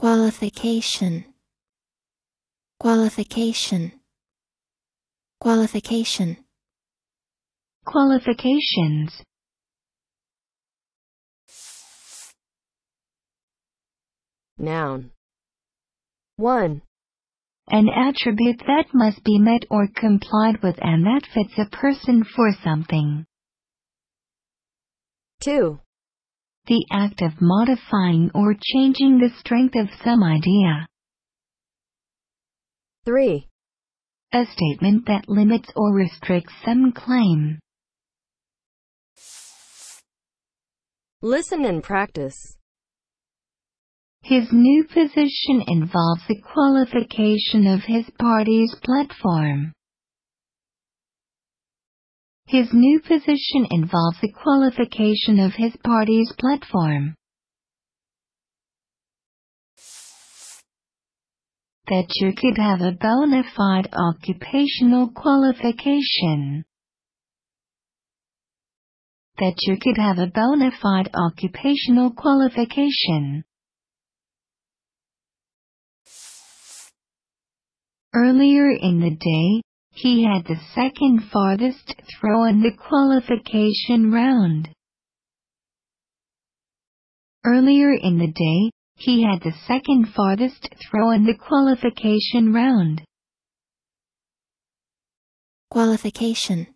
Qualification. Qualification. Qualification. Qualifications. Noun. 1. An attribute that must be met or complied with and that fits a person for something. 2. The act of modifying or changing the strength of some idea. 3. A statement that limits or restricts some claim. Listen and practice. His new position involves the qualification of his party's platform. His new position involves the qualification of his party's platform. That you could have a bona fide occupational qualification. That you could have a bona fide occupational qualification. Earlier in the day, he had the second farthest throw in the qualification round. Earlier in the day, he had the second farthest throw in the qualification round. Qualification.